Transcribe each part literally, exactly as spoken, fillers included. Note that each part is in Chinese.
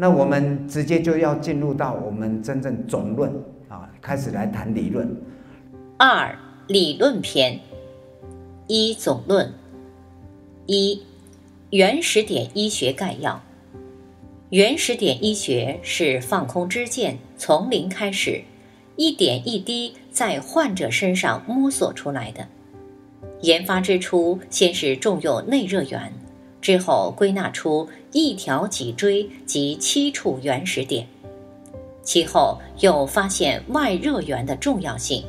那我们直接就要进入到我们真正总论啊，开始来谈理论。二、理论篇。一、总论。一、原始点医学概要。原始点医学是放空知见，从零开始，一点一滴在患者身上摸索出来的。研发之初，先是重用内热源，之后归纳出一条脊椎及七处原始点，其后又发现外热源的重要性，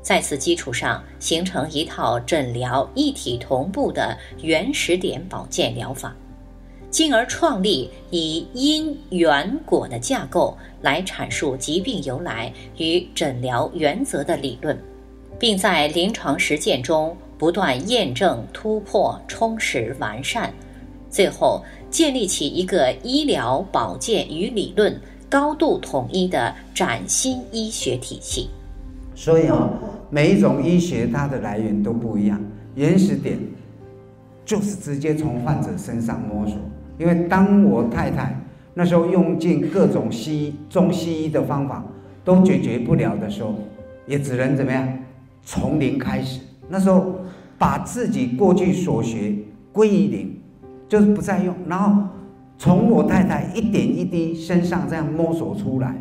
在此基础上形成一套诊疗一体同步的原始点保健疗法，进而创立以因缘果的架构来阐述疾病由来与诊疗原则的理论，并在临床实践中不断验证、突破、充实、完善，最后建立起一个医疗保健与理论高度统一的崭新医学体系。所以啊，每一种医学它的来源都不一样，原始点就是直接从患者身上摸索。因为当我太太那时候用尽各种西医、中西医的方法都解决不了的时候，也只能怎么样，从零开始。那时候把自己过去所学归于零，就是不再用，然后从我太太一点一滴身上这样摸索出来。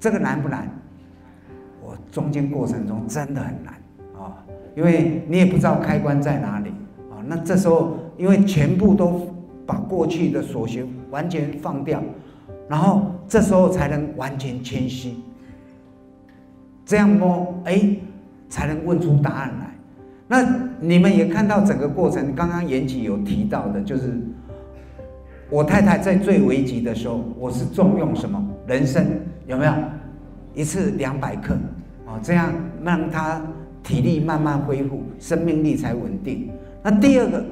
这个难不难？我中间过程中真的很难啊、哦，因为你也不知道开关在哪里啊、哦。那这时候因为全部都把过去的所学完全放掉，然后这时候才能完全清晰。这样摸，哎，才能问出答案来。那你们也看到整个过程，刚刚言启有提到的，就是我太太在最危急的时候，我是重用什么人参，有没有？一次两百克啊，这样让她体力慢慢恢复，生命力才稳定。那第二个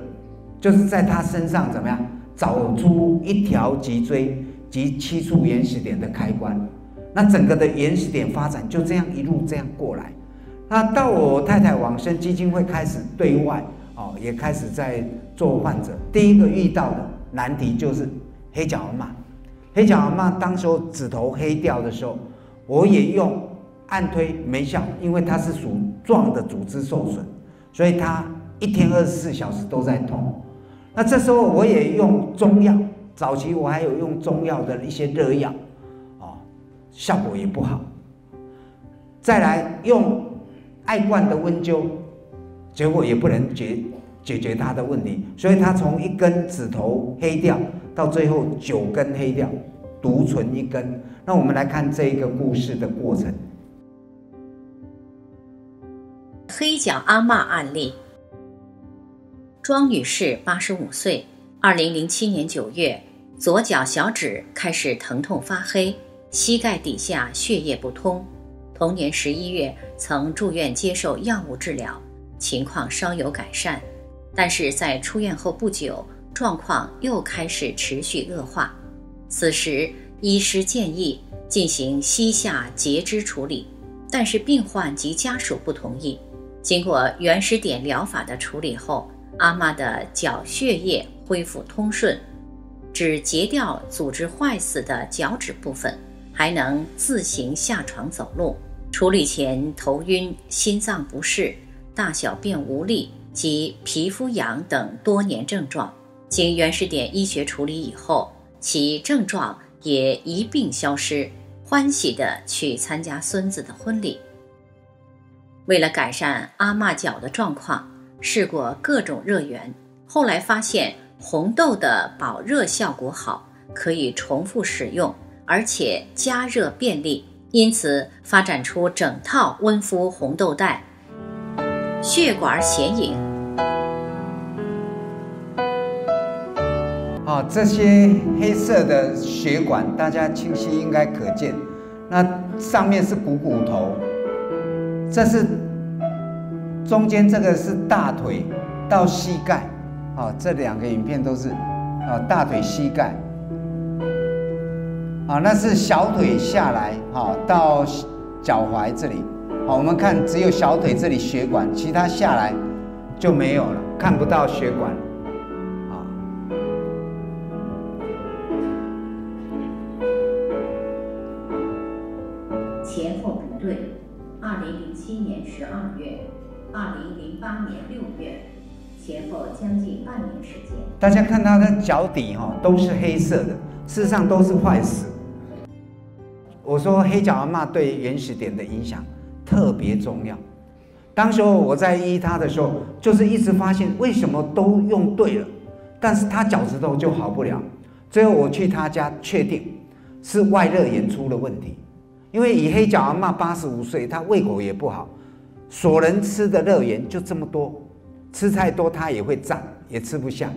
就是在她身上怎么样找出一条脊椎及七处原始点的开关。那整个的原始点发展就这样一路这样过来。那到我太太往生基金会开始对外哦，也开始在做患者。第一个遇到的难题就是黑角蛤蟆。黑角蛤蟆当时候指头黑掉的时候，我也用按推没效，因为它是属壮的组织受损，所以它一天二十四小时都在痛。那这时候我也用中药，早期我还有用中药的一些热药。效果也不好，再来用艾罐的温灸，结果也不能解解决他的问题，所以他从一根指头黑掉，到最后九根黑掉，独存一根。那我们来看这一个故事的过程。黑角阿嬷案例，庄女士八十五岁，二零零七年九月，左脚小指开始疼痛发黑。膝盖底下血液不通，同年十一月曾住院接受药物治疗，情况稍有改善，但是在出院后不久，状况又开始持续恶化。此时医师建议进行膝下截肢处理，但是病患及家属不同意。经过原始点疗法的处理后，阿嬷的脚血液恢复通顺，只截掉组织坏死的脚趾部分，还能自行下床走路。处理前头晕、心脏不适、大小便无力及皮肤痒等多年症状，经原始点医学处理以后，其症状也一并消失，欢喜地去参加孙子的婚礼。为了改善阿嬷脚的状况，试过各种热源，后来发现红豆的保热效果好，可以重复使用，而且加热便利，因此发展出整套温敷红豆袋、血管显影。好、哦，这些黑色的血管大家清晰应该可见，那上面是股骨头，这是中间这个是大腿到膝盖，哦、这两个影片都是、哦、大腿膝盖。好，那是小腿下来，好到脚踝这里，好，我们看只有小腿这里血管，其他下来就没有了，看不到血管。好，前后不对。二零零七年十二月，二零零八年六月，前后将近半年时间。大家看他的脚底哈、哦、都是黑色的，事实上都是坏死。我说黑脚阿嬷对原始点的影响特别重要。 当时候我在医他的时候，就是一直发现为什么都用对了，但是他脚趾头就好不了。最后我去他家确定是外热炎出了问题，因为以黑脚阿嬷八十五岁，她胃口也不好，所能吃的热炎就这么多，吃太多她也会胀，也吃不下。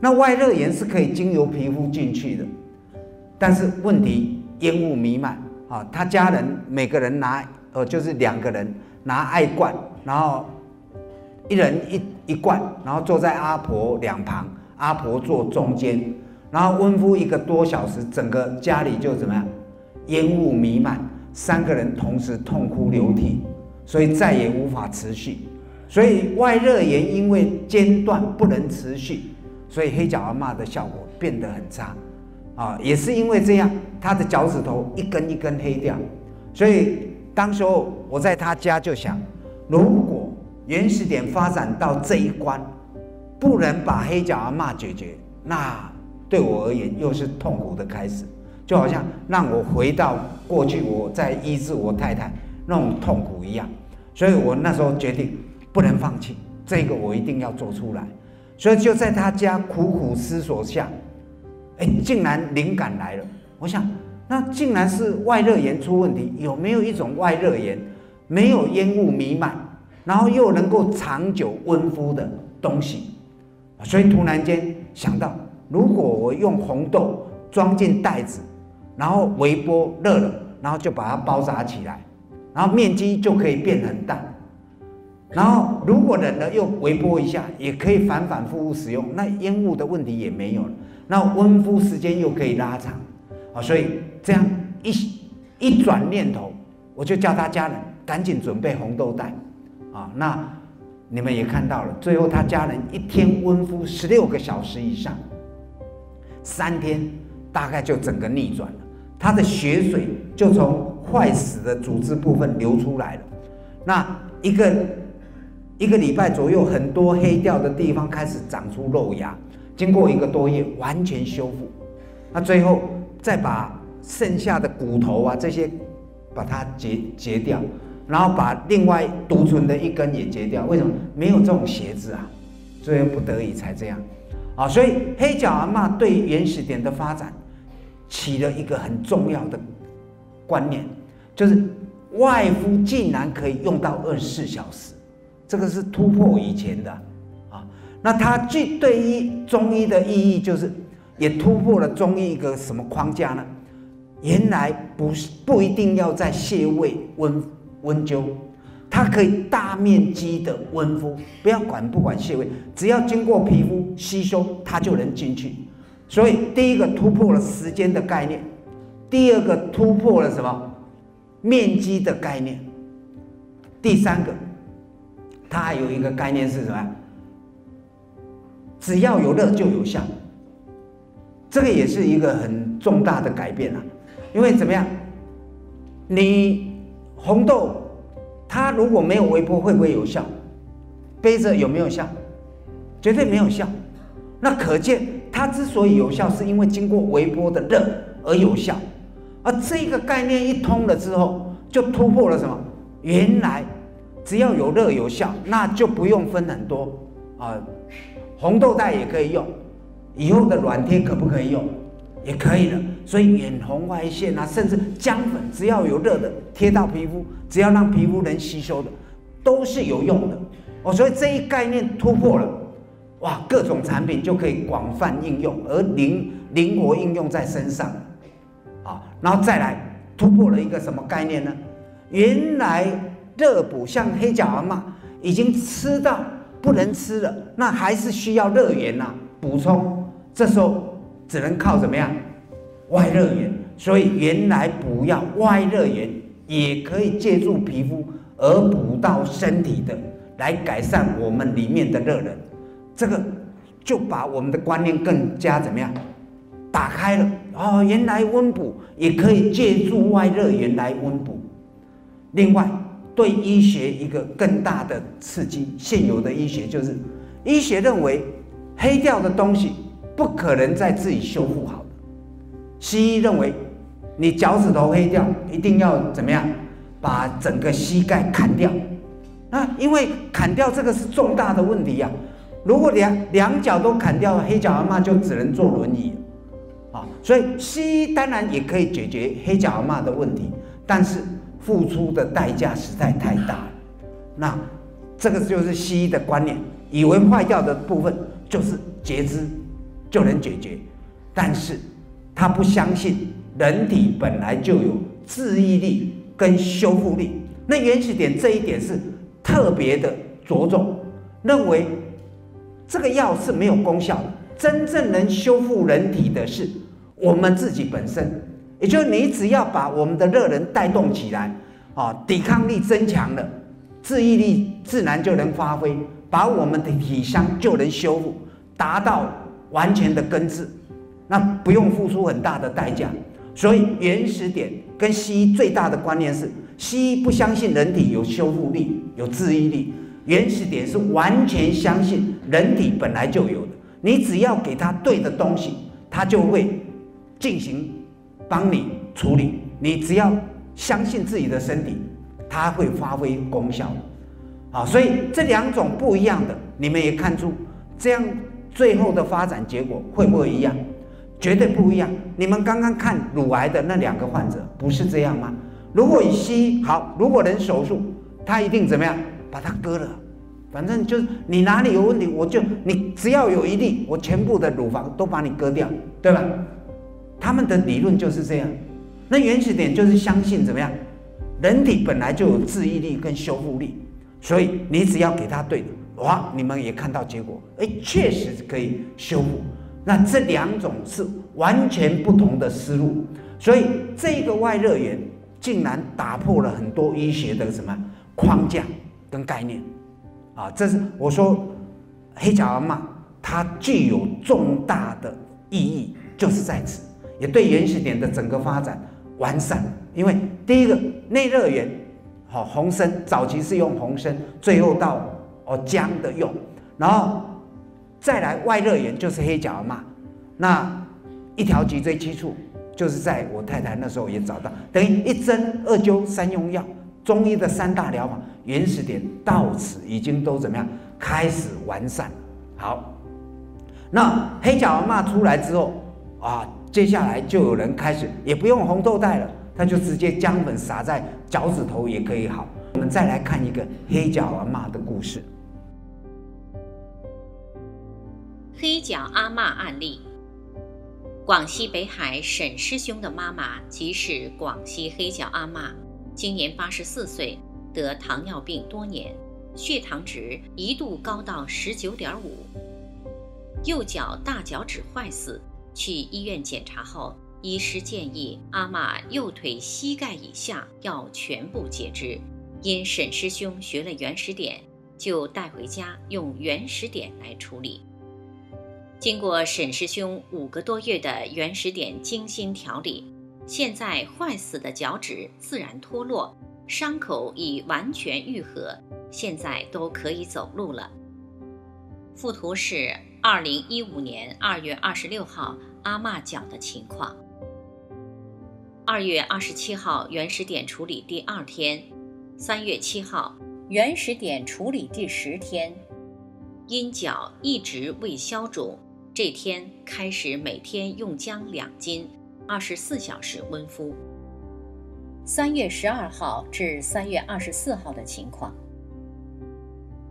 那外热炎是可以经由皮肤进去的，但是问题烟雾弥漫啊，他家人每个人拿呃就是两个人拿艾罐。 然后一人一一罐，然后坐在阿婆两旁，阿婆坐中间，然后温敷一个多小时，整个家里就怎么样，烟雾弥漫，三个人同时痛哭流涕，所以再也无法持续。所以外热炎因为间断不能持续，所以黑脚阿嬷的效果变得很差，啊，也是因为这样，她的脚趾头一根一根黑掉。所以当时候我在她家就想。 如果原始点发展到这一关，不能把黑脚阿嬷解决，那对我而言又是痛苦的开始，就好像让我回到过去我在医治我太太那种痛苦一样。所以我那时候决定不能放弃，这个我一定要做出来。所以就在他家苦苦思索下，哎，竟然灵感来了。我想，那竟然是外热炎出问题，有没有一种外热炎？ 没有烟雾弥漫，然后又能够长久温敷的东西，所以突然间想到，如果我用红豆装进袋子，然后微波热了，然后就把它包扎起来，然后面积就可以变很大。然后如果冷了又微波一下，也可以反反复复使用，那烟雾的问题也没有了，那温敷时间又可以拉长，啊，所以这样一一转念头，我就叫他家人。 赶紧准备红豆袋，啊，那你们也看到了，最后他家人一天温敷十六个小时以上，三天大概就整个逆转了，他的血水就从坏死的组织部分流出来了。那一个一个礼拜左右，很多黑掉的地方开始长出肉芽，经过一个多月完全修复。那最后再把剩下的骨头啊这些把它截截掉。 然后把另外独存的一根也截掉，为什么没有这种鞋子啊？最后不得已才这样，啊，所以黑脚阿嬷对原始点的发展起了一个很重要的观念，就是外敷竟然可以用到二十四小时，这个是突破以前的啊。那它最对于中医的意义就是，也突破了中医一个什么框架呢？原来不是不一定要在穴位温。 温灸，它可以大面积的温敷，不要管不管穴位，只要经过皮肤吸收，它就能进去。所以第一个突破了时间的概念，第二个突破了什么面积的概念，第三个，它还有一个概念是什么？只要有热就有效，这个也是一个很重大的改变啊！因为怎么样，你。 红豆，它如果没有微波，会不会有效？背着有没有效？绝对没有效。那可见它之所以有效，是因为经过微波的热而有效。而这个概念一通了之后，就突破了什么？原来只要有热有效，那就不用分很多啊、呃。红豆袋也可以用，以后的软贴可不可以用？ 也可以了，所以远红外线啊，甚至姜粉，只要有热的贴到皮肤，只要让皮肤能吸收的，都是有用的哦。所以这一概念突破了，哇，各种产品就可以广泛应用，而灵灵活应用在身上，啊，然后再来突破了一个什么概念呢？原来热补像黑脚阿嬷已经吃到不能吃了，那还是需要热源呐、啊、补充，这时候。 只能靠怎么样外热源，所以原来补药外热源也可以借助皮肤而补到身体的，来改善我们里面的热能。这个就把我们的观念更加怎么样打开了哦，原来温补也可以借助外热源来温补，另外，对医学一个更大的刺激，现有的医学就是医学认为黑掉的东西不可能再自己修复好的。西医认为你脚趾头黑掉，一定要怎么样，把整个膝盖砍掉啊，因为砍掉这个是重大的问题呀、啊。 如果两两脚都砍掉，黑脚阿嬷就只能坐轮椅，啊，所以西医当然也可以解决黑脚阿嬷的问题，但是付出的代价实在太大了。那这个就是西医的观念，以为坏掉的部分就是截肢就能解决，但是他不相信人体本来就有自愈力跟修复力。那原始点这一点是特别的着重，认为 这个药是没有功效的，真正能修复人体的是我们自己本身。也就是你只要把我们的热能带动起来，啊，抵抗力增强了，自愈力自然就能发挥，把我们的体伤就能修复，达到完全的根治，那不用付出很大的代价。所以原始点跟西医最大的观念是，西医不相信人体有修复力、有自愈力。 原始点是完全相信人体本来就有的，你只要给它对的东西，它就会进行帮你处理。你只要相信自己的身体，它会发挥功效。好，所以这两种不一样的，你们也看出，这样最后的发展结果会不会一样？绝对不一样。你们刚刚看乳癌的那两个患者，不是这样吗？如果以西医好，如果能手术，他一定怎么样？ 把它割了，反正就是你哪里有问题，我就你只要有一例，我全部的乳房都把你割掉，对吧？他们的理论就是这样。那原始点就是相信怎么样，人体本来就有自愈力跟修复力，所以你只要给它对的，哇，你们也看到结果，哎，确实可以修复。那这两种是完全不同的思路，所以这个外热源竟然打破了很多医学的什么框架 跟概念，啊，这是我说黑脚阿嬷它具有重大的意义，就是在此，也对原始点的整个发展完善。因为第一个内热源，好、哦、红参早期是用红参，最后到哦姜的用，然后再来外热源就是黑脚阿嬷，那一条脊椎七处就是在我太太那时候也找到，等于一针二灸三用药。 中医的三大疗法，原始点到此已经都怎么样？开始完善。好，那黑脚阿嬷出来之后啊，接下来就有人开始也不用红豆带了，他就直接姜粉撒在脚趾头也可以好。我们再来看一个黑脚阿嬷的故事。黑脚阿嬷案例：广西北海沈师兄的妈妈即是广西黑脚阿嬷。 今年八十四岁，得糖尿病多年，血糖值一度高到十九点五，右脚大脚趾坏死。去医院检查后，医师建议阿嬷右腿膝盖以下要全部截肢。因沈师兄学了原始点，就带回家用原始点来处理。经过沈师兄五个多月的原始点精心调理。 现在坏死的脚趾自然脱落，伤口已完全愈合，现在都可以走路了。附图是二零一五年二月二十六号阿嬷脚的情况。二月二十七号原始点处理第二天，三月七号原始点处理第十天，因脚一直未消肿，这天开始每天用姜两斤。 二十四小时温敷。三月十二号至三月二十四号的情况。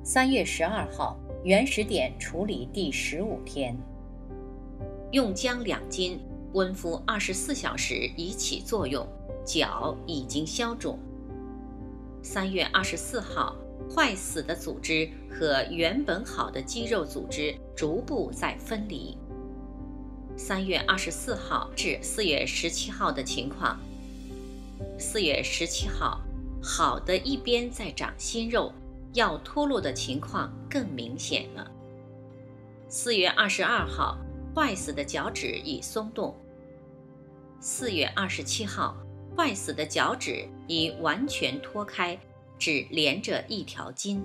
三月十二号原始点处理第十五天，用姜两斤，温敷二十四小时以起作用，脚已经消肿。三月二十四号，坏死的组织和原本好的肌肉组织逐步在分离。 三月二十四号至四月十七号的情况。四月十七号，好的一边在长新肉，要脱落的情况更明显了。四月二十二号，坏死的脚趾已松动。四月二十七号，坏死的脚趾已完全脱开，只连着一条筋。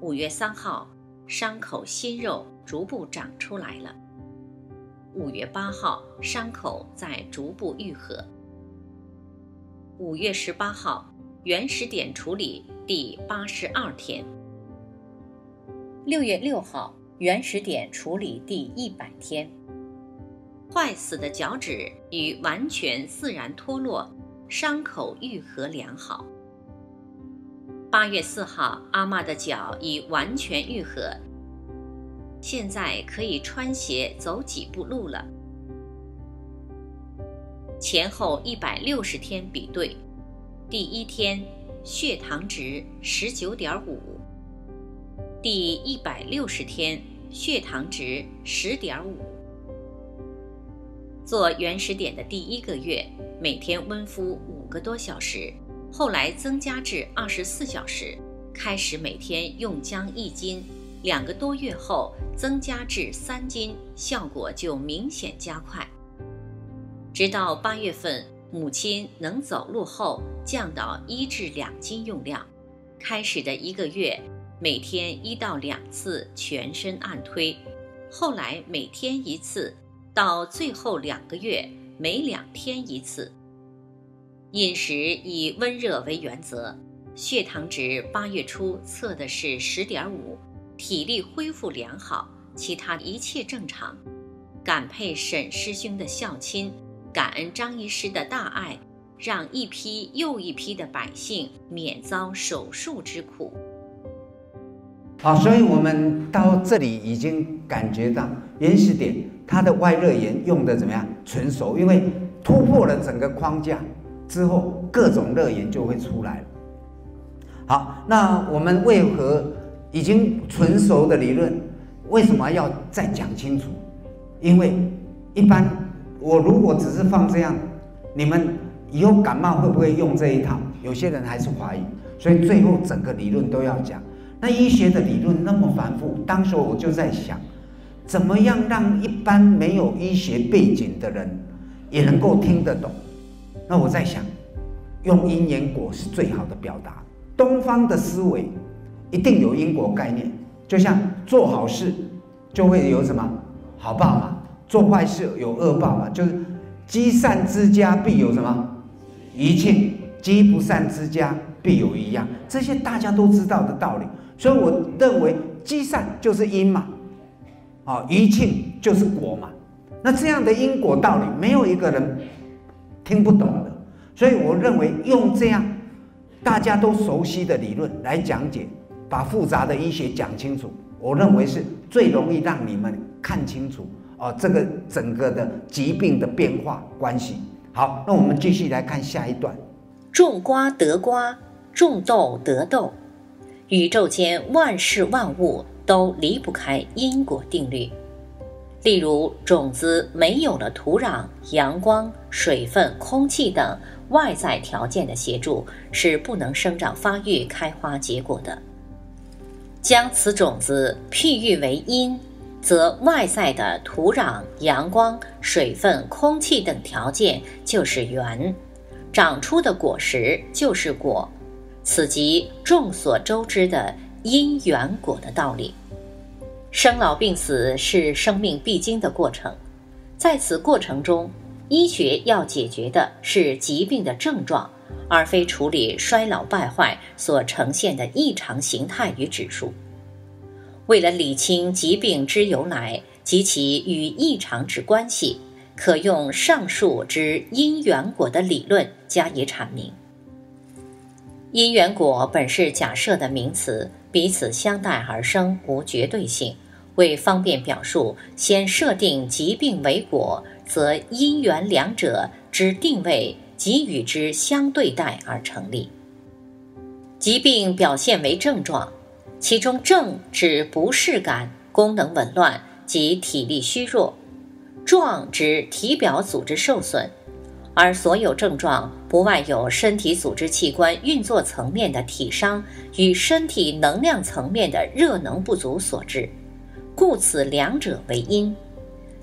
五月三号，伤口新肉逐步长出来了。五月八号，伤口在逐步愈合。五月十八号，原始点处理第八十二天。六月六号，原始点处理第一百天。坏死的脚趾已完全自然脱落，伤口愈合良好。八月四号，阿嬷的脚已完全愈合，现在可以穿鞋走几步路了。前后一百六十天比对，第一天血糖值 十九点五， 第一百六十天血糖值 十点五。 做原始点的第一个月，每天温敷五个多小时，后来增加至二十四小时，开始每天用姜一斤，两个多月后增加至三斤，效果就明显加快。直到八月份母亲能走路后，降到一至两斤用量。开始的一个月，每天一到两次全身按推，后来每天一次，到最后两个月每两天一次。饮食以温热为原则，血糖值八月初测的是 十点五， 体力恢复良好，其他一切正常。感佩沈师兄的孝亲，感恩张医师的大爱，让一批又一批的百姓免遭手术之苦。好，所以我们到这里已经感觉到原始点它的外热源用的怎么样纯熟，因为突破了整个框架之后，各种热源就会出来了。好，那我们为何已经纯熟的理论为什么要再讲清楚？因为一般我如果只是放这样，你们以后感冒会不会用这一套？有些人还是怀疑，所以最后整个理论都要讲。那医学的理论那么繁复，当时我就在想，怎么样让一般没有医学背景的人也能够听得懂？那我在想，用因缘果是最好的表达。东方的思维一定有因果概念，就像做好事就会有什么好报嘛，做坏事有恶报嘛，就是积善之家必有什么余庆，积不善之家必有余殃，这些大家都知道的道理。所以我认为积善就是因嘛，啊，余庆就是果嘛。那这样的因果道理没有一个人听不懂的，所以我认为用这样大家都熟悉的理论来讲解，把复杂的医学讲清楚，我认为是最容易让你们看清楚哦，这个整个的疾病的变化关系。好，那我们继续来看下一段。种瓜得瓜，种豆得豆，宇宙间万事万物都离不开因果定律。例如，种子没有了土壤、阳光、水分、空气等外在条件的协助，是不能生长发育、开花结果的。将此种子譬喻为因，则外在的土壤、阳光、水分、空气等条件就是缘，长出的果实就是果，此即众所周知的因缘果的道理。生老病死是生命必经的过程，在此过程中，医学要解决的是疾病的症状，而非处理衰老败坏所呈现的异常形态与指数。为了理清疾病之由来及其与异常之关系，可用上述之因缘果的理论加以阐明。因缘果本是假设的名词，彼此相待而生，无绝对性。为方便表述，先设定疾病为果，则因缘两者之定位及与之相对待而成立。疾病表现为症状，其中症指不适感、功能紊乱及体力虚弱，状指体表组织受损，而所有症状不外有身体组织器官运作层面的体伤与身体能量层面的热能不足所致，故此两者为因。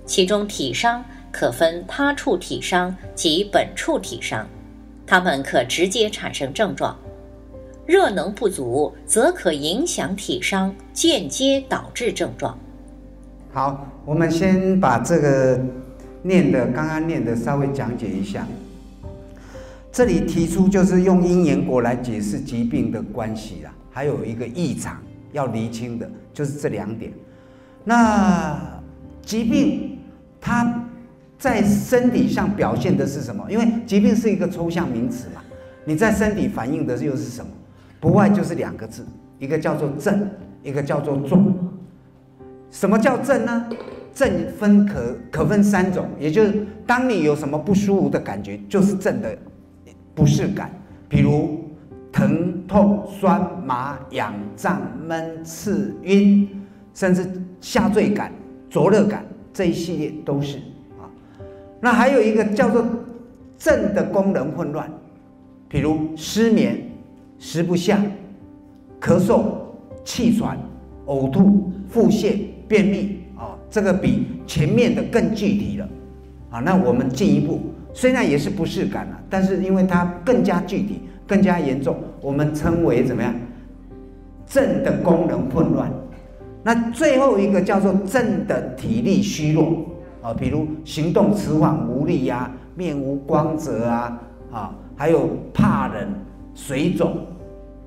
其中体伤可分他处体伤及本处体伤，它们可直接产生症状。热能不足则可影响体伤，间接导致症状。好，我们先把这个念的刚刚念的稍微讲解一下。这里提出就是用因缘果来解释疾病的关系啦，还有一个异常要厘清的就是这两点。那疾病它在身体上表现的是什么？因为疾病是一个抽象名词嘛，你在身体反映的又是什么？不外就是两个字，一个叫做症，一个叫做状。什么叫症呢？症分可可分三种，也就是当你有什么不舒服的感觉，就是症的不适感，比如疼痛、酸麻、痒胀、闷、刺、晕，甚至下坠感、灼热感，这一系列都是啊。那还有一个叫做症的功能混乱，比如失眠、食不下、咳嗽、气喘、呕吐、腹泻、便秘啊、哦，这个比前面的更具体了啊。那我们进一步，虽然也是不适感啊，但是因为它更加具体、更加严重，我们称为怎么样？症的功能混乱。那最后一个叫做症的体力虚弱啊、哦，比如行动迟缓无力啊、面无光泽啊啊、哦，还有怕冷、水肿，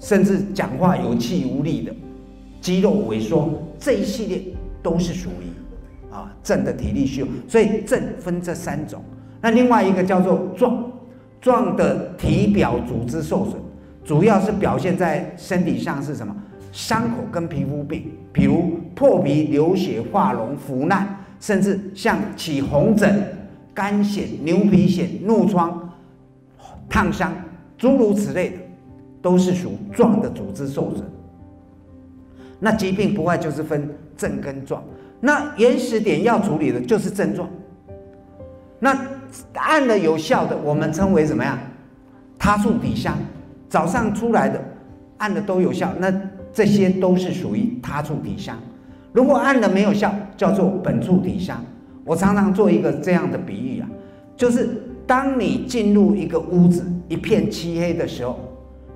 甚至讲话有气无力的。肌肉萎缩，这一系列都是属于啊症的体力虚弱，所以症分这三种。那另外一个叫做状，状的体表组织受损，主要是表现在身体上是什么？伤口跟皮肤病，比如破皮、流血、化脓、腐烂，甚至像起红疹、肝癣、牛皮癣、怒疮、烫伤，诸如此类的，都是属状的组织受损。那疾病不外就是分症跟状，那原始点要处理的就是症状。那按了有效的，我们称为怎么样？他处体伤，早上出来的按的都有效，那这些都是属于他处体伤。如果按了没有效，叫做本处体伤。我常常做一个这样的比喻啊，就是当你进入一个屋子一片漆黑的时候，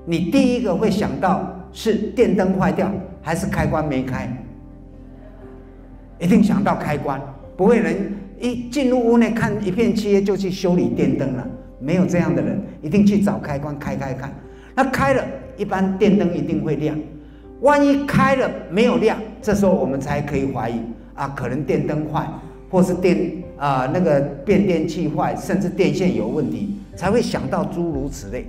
你第一个会想到是电灯坏掉。还是开关没开，一定想到开关，不会人一进入屋内看一片漆黑就去修理电灯了，没有这样的人，一定去找开关开开看。那开了，一般电灯一定会亮，万一开了没有亮，这时候我们才可以怀疑啊，可能电灯坏，或是电啊、呃、那个变电器坏，甚至电线有问题，才会想到诸如此类。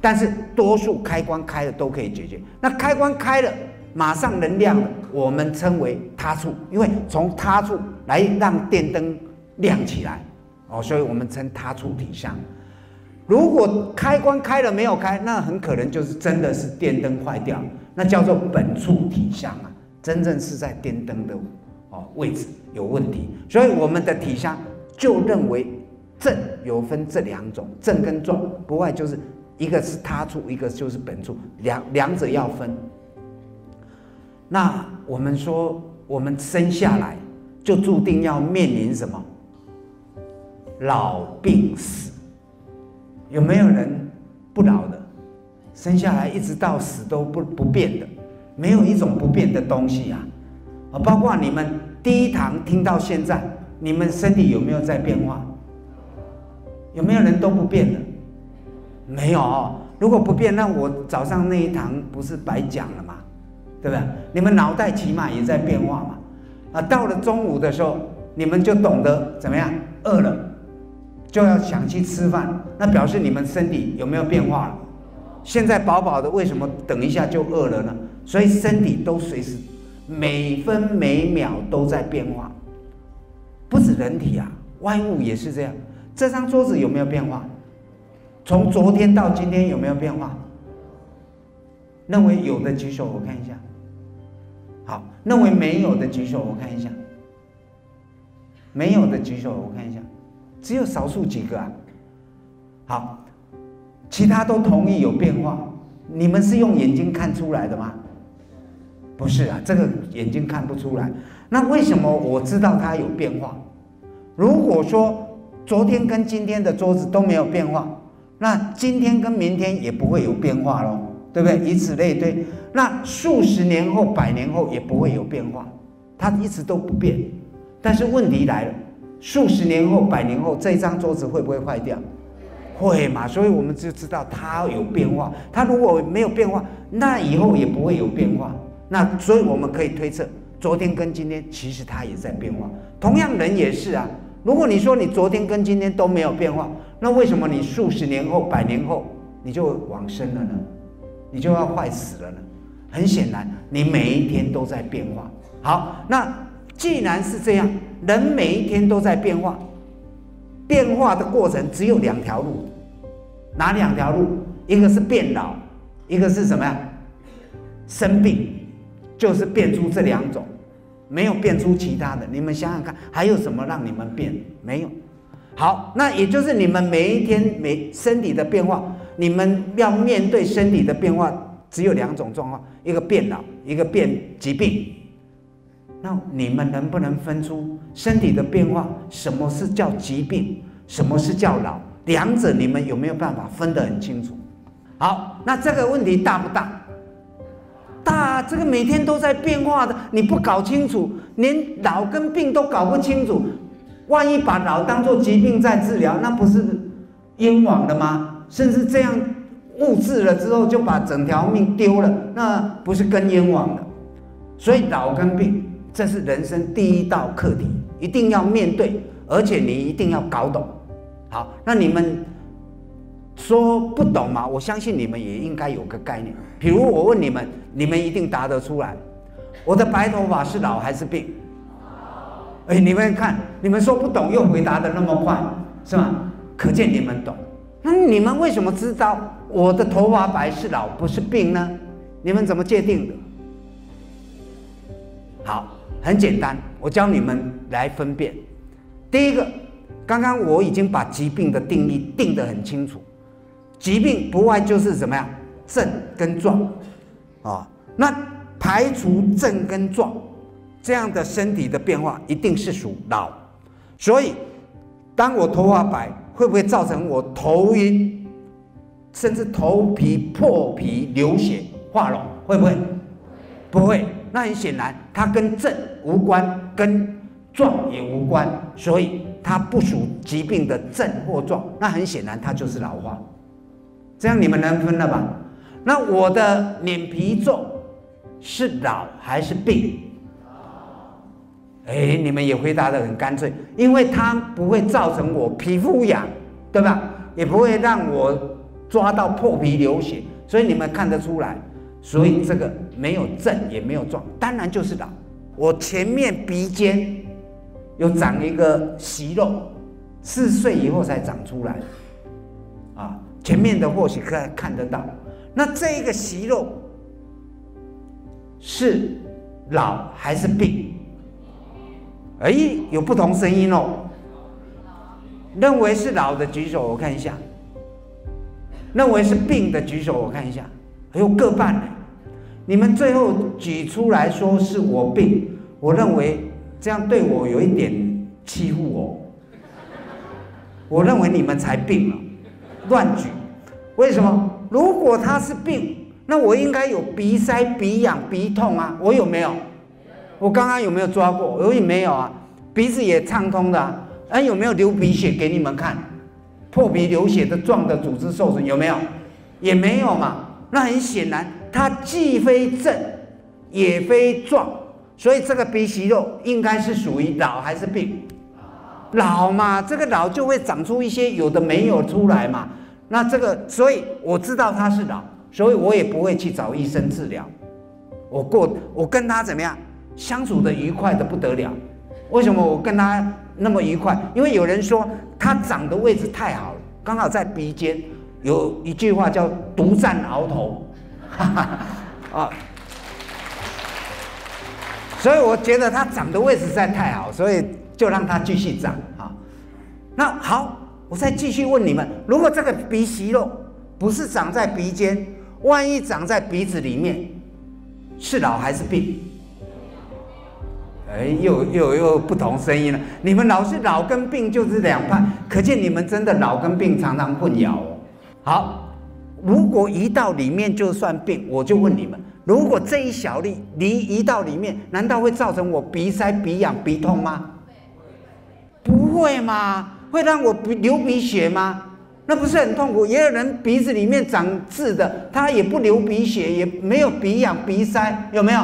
但是多数开关开了都可以解决，那开关开了。马上能亮了，我们称为他处，因为从他处来让电灯亮起来，哦，所以我们称他处体伤。如果开关开了没有开，那很可能就是真的是电灯坏掉，那叫做本处体伤啊，真正是在电灯的哦位置有问题，所以我们的体伤就认为症有分这两种，症跟状，不外就是一个是他处，一个就是本处，两两者要分。那我们说，我们生下来就注定要面临什么？老、病、死。有没有人不老的？生下来一直到死都不不变的，没有一种不变的东西啊！啊，包括你们第一堂听到现在，你们身体有没有在变化？有没有人都不变的？没有哦。如果不变，那我早上那一堂不是白讲了吗？对不对？你们脑袋起码也在变化嘛，啊，到了中午的时候，你们就懂得怎么样，饿了就要想去吃饭，那表示你们身体有没有变化了？现在饱饱的，为什么等一下就饿了呢？所以身体都随时每分每秒都在变化，不止人体啊，外物也是这样。这张桌子有没有变化？从昨天到今天有没有变化？认为有的举手，我看一下。好，认为没有的举手，我看一下。没有的举手，我看一下，只有少数几个啊。好，其他都同意有变化。你们是用眼睛看出来的吗？不是啊，这个眼睛看不出来。那为什么我知道它有变化？如果说昨天跟今天的桌子都没有变化，那今天跟明天也不会有变化咯，对不对？以此类推，那数十年后、百年后也不会有变化，它一直都不变。但是问题来了，数十年后、百年后，这一张桌子会不会坏掉？会嘛？所以我们就知道它有变化。它如果没有变化，那以后也不会有变化。那所以我们可以推测，昨天跟今天其实它也在变化。同样，人也是啊。如果你说你昨天跟今天都没有变化，那为什么你数十年后、百年后你就往生了呢？你就要坏死了呢？很显然，你每一天都在变化。好，那既然是这样，人每一天都在变化，变化的过程只有两条路，哪两条路？一个是变老，一个是什么呀？生病，就是变出这两种。没有变出其他的，你们想想看，还有什么让你们变？没有。好，那也就是你们每一天每身体的变化，你们要面对身体的变化，只有两种状况，一个变老，一个变疾病。那你们能不能分出身体的变化，什么是叫疾病，什么是叫老？两者你们有没有办法分得很清楚？好，那这个问题大不大？大，这个每天都在变化的，你不搞清楚，连老跟病都搞不清楚，万一把老当作疾病在治疗，那不是冤枉了吗？甚至这样误治了之后，就把整条命丢了，那不是更冤枉了？所以老跟病，这是人生第一道课题，一定要面对，而且你一定要搞懂。好，那你们说不懂嘛？我相信你们也应该有个概念。比如我问你们，你们一定答得出来。我的白头发是老还是病？哎，你们看，你们说不懂又回答得那么快，是吗？可见你们懂。那你们为什么知道我的头发白是老不是病呢？你们怎么界定的？好，很简单，我教你们来分辨。第一个，刚刚我已经把疾病的定义定得很清楚。疾病不外就是什么呀？症跟状，啊、哦，那排除症跟状，这样的身体的变化一定是属老。所以，当我头发白，会不会造成我头晕，甚至头皮破皮、流血、化脓？会不会？不会。那很显然，它跟症无关，跟状也无关，所以它不属疾病的症或状。那很显然，它就是老化。这样你们能分了吧？那我的脸皮皱是老还是病？哎，你们也回答得很干脆，因为它不会造成我皮肤痒，对吧？也不会让我抓到破皮流血，所以你们看得出来。所以这个没有症也没有状，当然就是老。我前面鼻尖有长一个息肉，四岁以后才长出来，啊。前面的或许可以看得到，那这个息肉是老还是病？哎，有不同声音哦。认为是老的举手，我看一下；认为是病的举手，我看一下。哎呦，各半呢。你们最后举出来说是我病，我认为这样对我有一点欺负我。我认为你们才病了。乱举，为什么？如果他是病，那我应该有鼻塞、鼻痒、鼻痛啊，我有没有？我刚刚有没有抓过？我也没有啊，鼻子也畅通的啊。哎，有没有流鼻血给你们看？破皮流血的状的组织受损有没有？也没有嘛。那很显然，它既非症，也非状，所以这个鼻息肉应该是属于老还是病？老嘛，这个老就会长出一些有的没有出来嘛。那这个，所以我知道他是老，所以我也不会去找医生治疗。我过，我跟他怎么样相处的愉快的不得了。为什么我跟他那么愉快？因为有人说他长的位置太好了，刚好在鼻尖。有一句话叫“独占鳌头”，哈哈啊。所以我觉得他长的位置实在太好，所以。就让它继续长啊！那好，我再继续问你们：如果这个鼻息肉不是长在鼻尖，万一长在鼻子里面，是老还是病？哎、哎，又又又不同声音了。你们老是老跟病就是两派，可见你们真的老跟病常常混淆哦。好，如果一到里面就算病，我就问你们：如果这一小粒离一到里面，难道会造成我鼻塞、鼻痒、鼻痛吗？不会嘛？会让我鼻流鼻血吗？那不是很痛苦？也有人鼻子里面长痣的，他也不流鼻血，也没有鼻痒、鼻塞，有没有？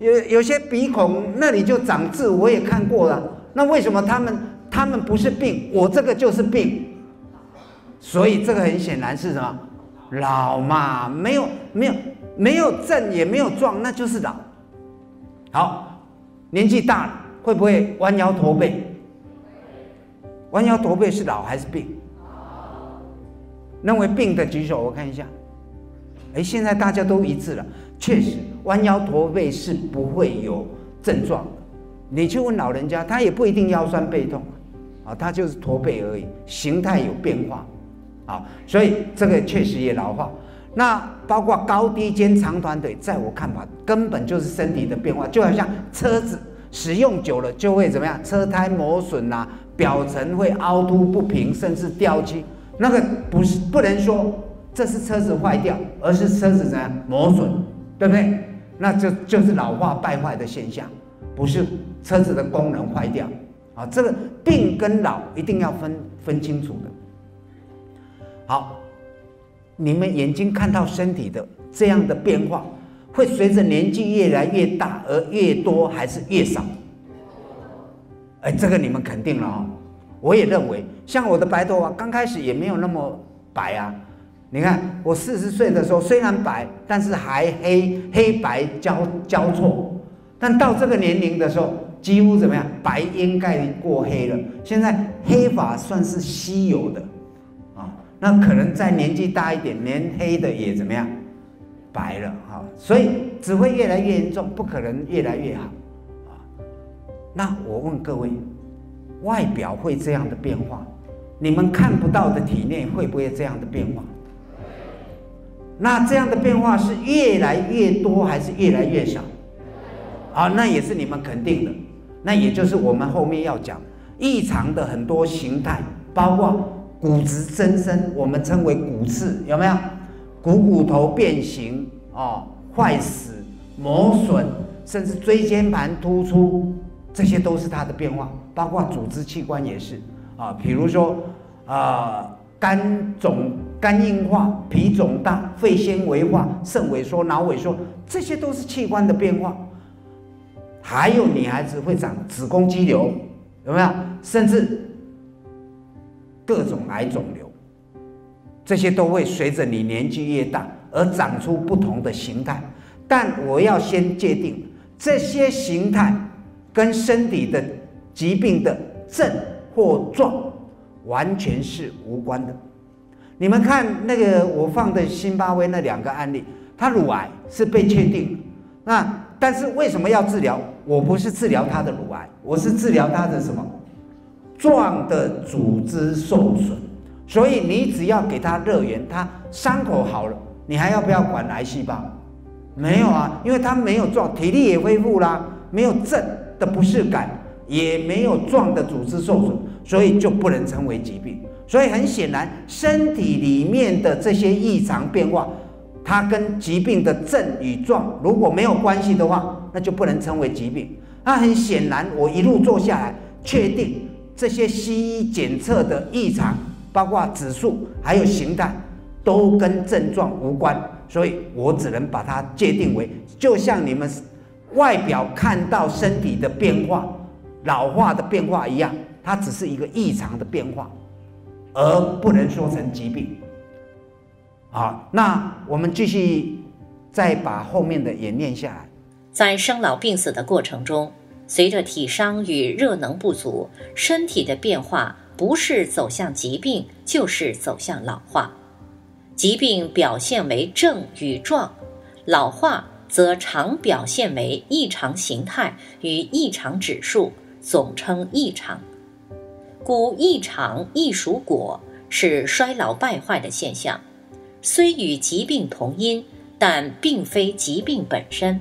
有有些鼻孔那里就长痣，我也看过了。那为什么他们他们不是病，我这个就是病？所以这个很显然是什么？老嘛，没有没有没有症也没有状，那就是老。好，年纪大了会不会弯腰驼背？弯腰驼背是老还是病？认为病的举手，我看一下。哎，现在大家都一致了。 确实，弯腰驼背是不会有症状的。你去问老人家，他也不一定腰酸背痛，啊，他就是驼背而已，形态有变化，啊，所以这个确实也老化。那包括高低肩、长短腿，在我看法，根本就是身体的变化，就好像车子使用久了就会怎么样，车胎磨损啊，表层会凹凸不平，甚至掉漆。那个不是不能说这是车子坏掉，而是车子怎样磨损。 对不对？那就就是老化败坏的现象，不是车子的功能坏掉啊。这个病跟老一定要分分清楚的。好，你们眼睛看到身体的这样的变化，会随着年纪越来越大而越多还是越少？哎，这个你们肯定了哦。我也认为，像我的白头发，刚开始也没有那么白啊。 你看，我四十岁的时候虽然白，但是还黑黑白交交错。但到这个年龄的时候，几乎怎么样？白应该过黑了。现在黑发算是稀有的，啊，那可能再年纪大一点，连黑的也怎么样？白了啊，所以只会越来越严重，不可能越来越好啊。那我问各位，外表会这样的变化，你们看不到的体内会不会这样的变化？ 那这样的变化是越来越多还是越来越少？啊，那也是你们肯定的。那也就是我们后面要讲异常的很多形态，包括骨质增生，我们称为骨刺，有没有？股骨头变形啊、坏死、磨损，甚至椎间盘突出，这些都是它的变化。包括组织器官也是啊，比如说啊、呃，肝肿。 肝硬化、脾肿大、肺纤维化、肾萎缩、脑萎缩，这些都是器官的变化。还有女孩子会长子宫肌瘤，有没有？甚至各种癌肿瘤，这些都会随着你年纪越大而长出不同的形态。但我要先界定这些形态跟身体的疾病的症或状完全是无关的。 你们看那个我放的辛巴威那两个案例，他乳癌是被确定的，那但是为什么要治疗？我不是治疗他的乳癌，我是治疗他的什么状的组织受损。所以你只要给他热源，他伤口好了，你还要不要管癌细胞？没有啊，因为他没有状，体力也恢复啦，没有症的不适感，也没有状的组织受损，所以就不能成为疾病。 所以很显然，身体里面的这些异常变化，它跟疾病的症与状如果没有关系的话，那就不能称为疾病。那很显然，我一路做下来，确定这些西医检测的异常，包括指数还有形态，都跟症状无关，所以我只能把它界定为，就像你们外表看到身体的变化、老化的变化一样，它只是一个异常的变化。 而不能说成疾病，好，那我们继续再把后面的演练下来。在生老病死的过程中，随着体伤与热能不足，身体的变化不是走向疾病，就是走向老化。疾病表现为症与状，老化则常表现为异常形态与异常指数，总称异常。 故异常亦属果，是衰老败坏的现象，虽与疾病同因，但并非疾病本身。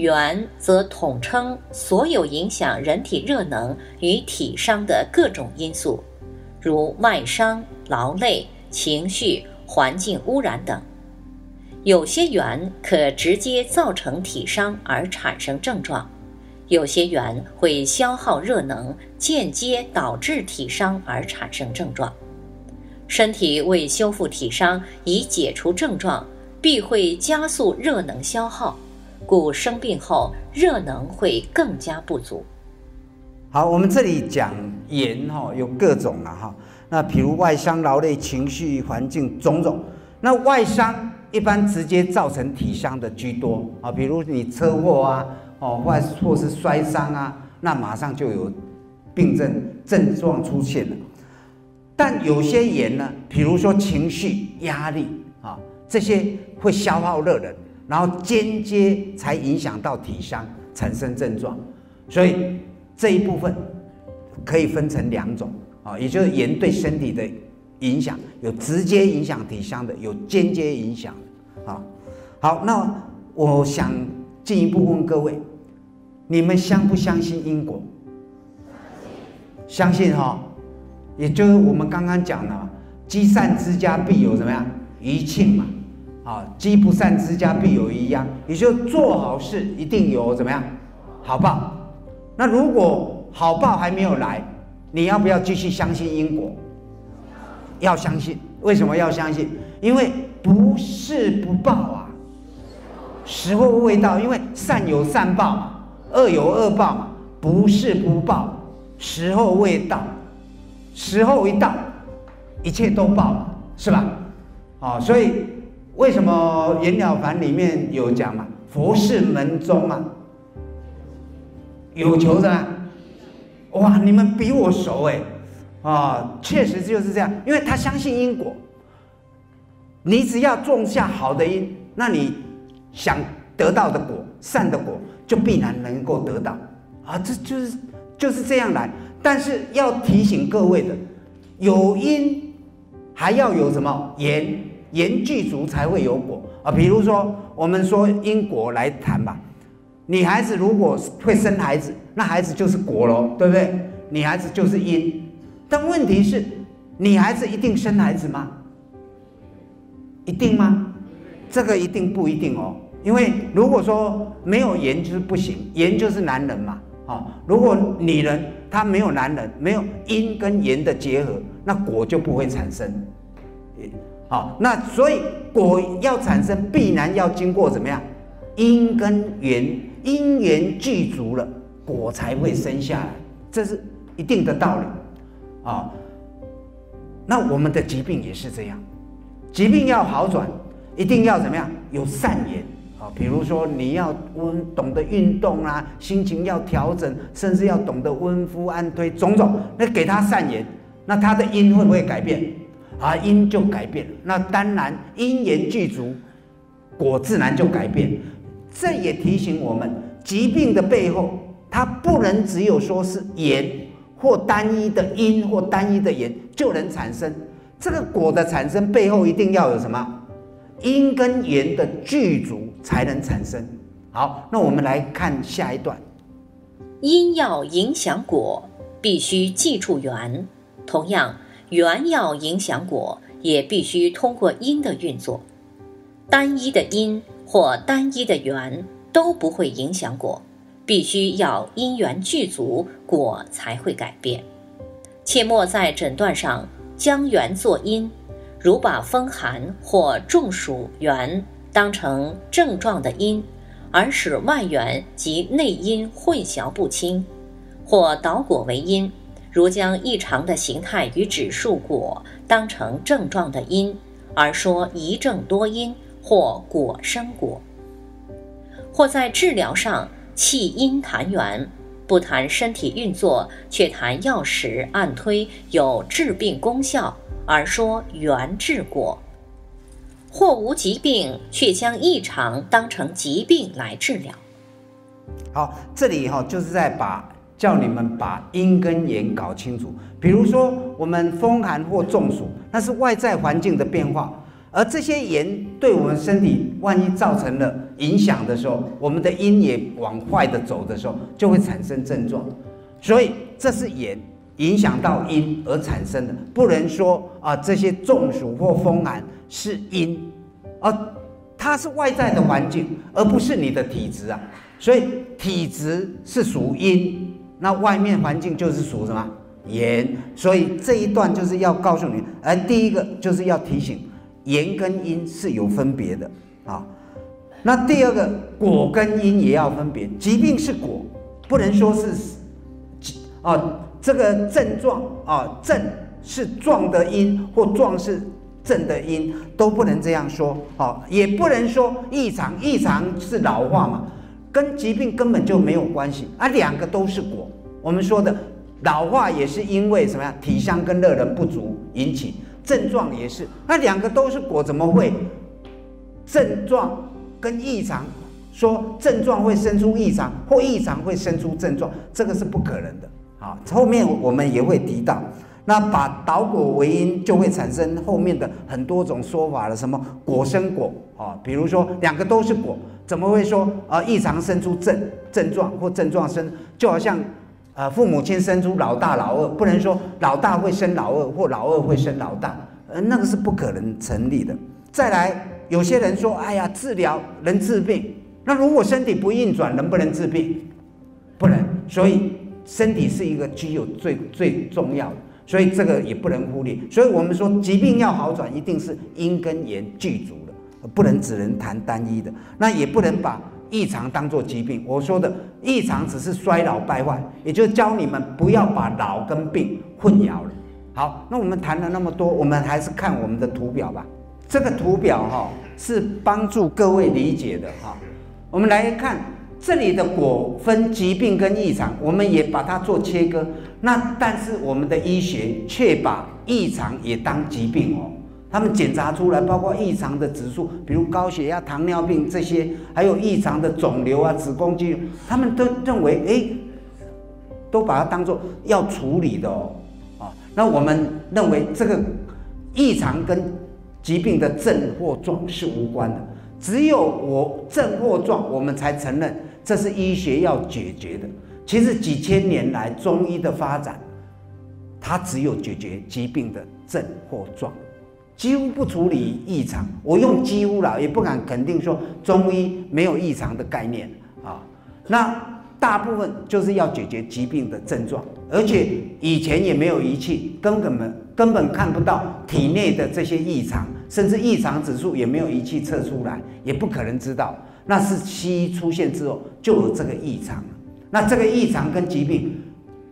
元则统称所有影响人体热能与体伤的各种因素，如外伤、劳累、情绪、环境污染等。有些元可直接造成体伤而产生症状，有些元会消耗热能，间接导致体伤而产生症状。身体为修复体伤以解除症状，必会加速热能消耗，故生病后热能会更加不足。好，我们这里讲炎哈，有各种了哈。那比如外伤、劳累、情绪、环境种种。那外伤一般直接造成体伤的居多啊，比如你车祸啊，哦，或或是摔伤啊，那马上就有病症症状出现了。但有些炎呢，比如说情绪、压力啊，这些会消耗热能，然后间接才影响到体伤产生症状，所以这一部分可以分成两种啊，也就是炎对身体的影响，有直接影响体伤的，有间接影响的啊。好，那我想进一步问各位，你们相不相信因果？相信哈、哦，也就是我们刚刚讲的，积善之家必有怎么样余庆嘛。啊，积不善之家必有余殃，也就是做好事一定有怎么样好报。那如果好报还没有来，你要不要继续相信因果？要相信。为什么要相信？因为不是不报啊，时候未到。因为善有善报嘛，恶有恶报嘛，不是不报，时候未到。时候一到，一切都报了，是吧？啊、哦，所以。为什么《袁了凡》里面有讲嘛？佛是门中啊，有求的、啊。哇，你们比我熟哎，啊，确实就是这样，因为他相信因果。你只要种下好的因，那你想得到的果，善的果就必然能够得到啊，这就是就是这样来。但是要提醒各位的，有因还要有什么缘。缘具足才会有果啊，比如说我们说因果来谈吧，女孩子如果会生孩子，那孩子就是果咯，对不对？女孩子就是因，但问题是，女孩子一定生孩子吗？一定吗？这个一定不一定哦，因为如果说没有缘就是不行，缘就是男人嘛，哦，如果女人她没有男人，没有因跟缘的结合，那果就不会产生。好，那所以果要产生，必然要经过怎么样？因跟缘，因缘具足了，果才会生下来，这是一定的道理啊、哦。那我们的疾病也是这样，疾病要好转，一定要怎么样？有善缘啊、哦，比如说你要温懂得运动啦、啊，心情要调整，甚至要懂得温敷安推，种种，那给他善缘，那他的因会不会改变？啊，因就改变了，那当然因缘具足，果自然就改变。这也提醒我们，疾病的背后，它不能只有说是缘或单一的因或单一的缘就能产生。这个果的产生背后一定要有什么因跟缘的具足才能产生。好，那我们来看下一段，因要影响果，必须记住缘。同样。缘要影响果，也必须通过因的运作。单一的因或单一的缘都不会影响果，必须要因缘具足，果才会改变。切莫在诊断上将缘作因，如把风寒或中暑缘当成症状的因，而使外缘及内因混淆不清，或导果为因。如将异常的形态与指数果当成症状的因，而说一症多因或果生果，或在治疗上弃因谈缘，不谈身体运作，却谈药食按推有治病功效，而说缘治果，或无疾病却将异常当成疾病来治疗。好，这里哈、哦、就是在把。叫你们把因跟缘搞清楚。比如说，我们风寒或中暑，那是外在环境的变化。而这些盐对我们身体万一造成了影响的时候，我们的阴也往坏的走的时候，就会产生症状。所以这是盐影响到阴而产生的，不能说啊这些中暑或风寒是阴，而、啊、它是外在的环境，而不是你的体质啊。所以体质是属阴，那外面环境就是属什么盐。所以这一段就是要告诉你，而第一个就是要提醒。 盐跟阴是有分别的啊，那第二个果跟因也要分别。疾病是果，不能说是啊这个症状啊症是状的因或状是症的因都不能这样说啊，也不能说异常，异常是老化嘛，跟疾病根本就没有关系啊，两个都是果。我们说的老化也是因为什么呀？体香跟热能不足引起。 症状也是，那两个都是果，怎么会症状跟异常？说症状会生出异常，或异常会生出症状，这个是不可能的。好，后面我们也会提到，那把导果为因，就会产生后面的很多种说法了，什么果生果啊，比如说两个都是果，怎么会说啊异常生出症症状或症状生？就好像。 呃，父母亲生出老大、老二，不能说老大会生老二或老二会生老大，呃，那个是不可能成立的。再来，有些人说，哎呀，治疗能治病，那如果身体不运转，能不能治病？不能。所以，身体是一个具有最最重要的，所以这个也不能忽略。所以我们说，疾病要好转，一定是因跟缘具足的，不能只能谈单一的，那也不能把。 异常当作疾病，我说的异常只是衰老败坏，也就教你们不要把老跟病混淆了。好，那我们谈了那么多，我们还是看我们的图表吧。这个图表哈、哦、是帮助各位理解的哈、哦。我们来看这里的果分疾病跟异常，我们也把它做切割。那但是我们的医学却把异常也当疾病哦。 他们检查出来，包括异常的指数，比如高血压、糖尿病这些，还有异常的肿瘤啊、子宫肌瘤，他们都认为，哎，都把它当作要处理的哦。啊，那我们认为这个异常跟疾病的症或状是无关的，只有我症或状，我们才承认这是医学要解决的。其实几千年来中医的发展，它只有解决疾病的症或状。 几乎不处理异常，我用几乎啦，也不敢肯定说中医没有异常的概念啊。那大部分就是要解决疾病的症状，而且以前也没有仪器，根本根本看不到体内的这些异常，甚至异常指数也没有仪器测出来，也不可能知道。那是西医出现之后就有这个异常了。那这个异常跟疾病，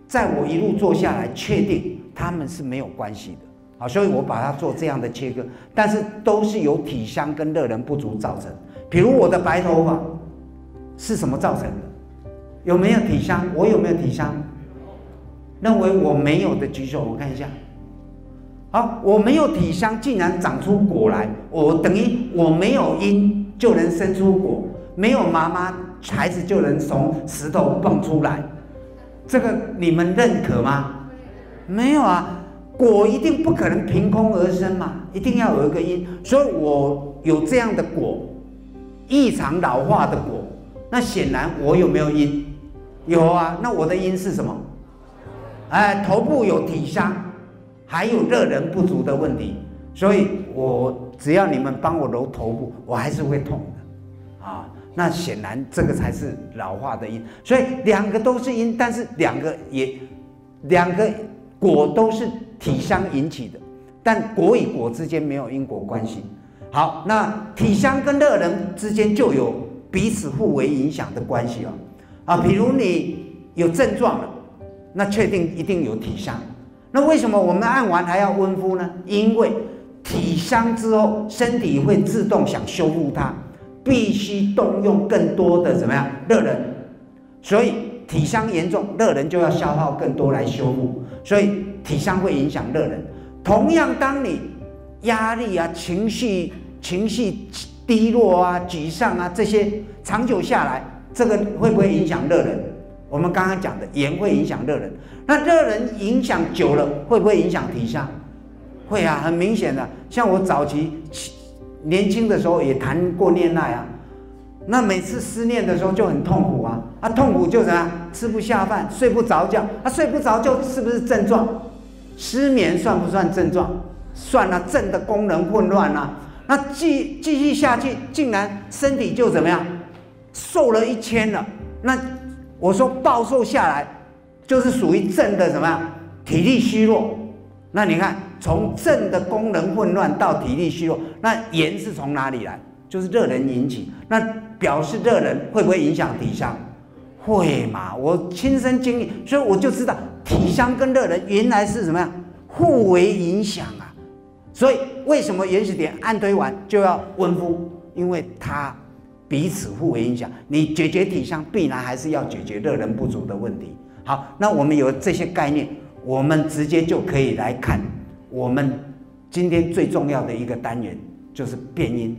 在我一路做下来，确定他们是没有关系的。 好，所以我把它做这样的切割，但是都是由体香跟热能不足造成。比如我的白头发是什么造成的？有没有体香？我有没有体香？认为我没有的举手，我看一下。好，我没有体香，竟然长出果来，我等于我没有因就能生出果，没有妈妈孩子就能从石头蹦出来，这个你们认可吗？没有啊。 果一定不可能凭空而生嘛，一定要有一个因，所以我有这样的果，异常老化的果，那显然我有没有因？有啊，那我的因是什么？哎，头部有体香，还有热能不足的问题，所以我只要你们帮我揉头部，我还是会痛的，啊，那显然这个才是老化的因，所以两个都是因，但是两个也两个果都是。 体香引起的，但果与果之间没有因果关系。好，那体香跟热能之间就有彼此互为影响的关系哦。啊，比如你有症状了，那确定一定有体香。那为什么我们按完还要温敷呢？因为体香之后，身体会自动想修复它，必须动用更多的怎么样热能，所以体香严重，热能就要消耗更多来修复，所以。 体香会影响热能，同样，当你压力啊、情绪、情绪低落啊、沮丧啊这些长久下来，这个会不会影响热能？我们刚刚讲的盐会影响热能，那热能影响久了会不会影响体香？会啊，很明显的。像我早期年轻的时候也谈过恋爱啊，那每次失恋的时候就很痛苦啊，啊痛苦就什么？吃不下饭，睡不着觉，啊睡不着觉是不是症状？失眠算不算症状？算了，肾的功能混乱啊，那继继续下去，竟然身体就怎么样？瘦了一千了，那我说暴瘦下来就是属于肾的什么呀？体力虚弱。那你看，从肾的功能混乱到体力虚弱，那炎是从哪里来？就是热能引起。那表示热能会不会影响体伤？会嘛，我亲身经历，所以我就知道体伤跟热能原来是什么呀？互为影响啊。所以为什么原始点按推完就要温敷？因为它彼此互为影响，你解决体伤，必然还是要解决热能不足的问题。好，那我们有这些概念，我们直接就可以来看我们今天最重要的一个单元，就是变因。